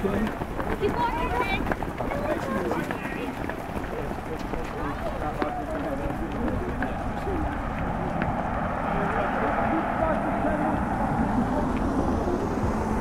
Keep walking, Rick.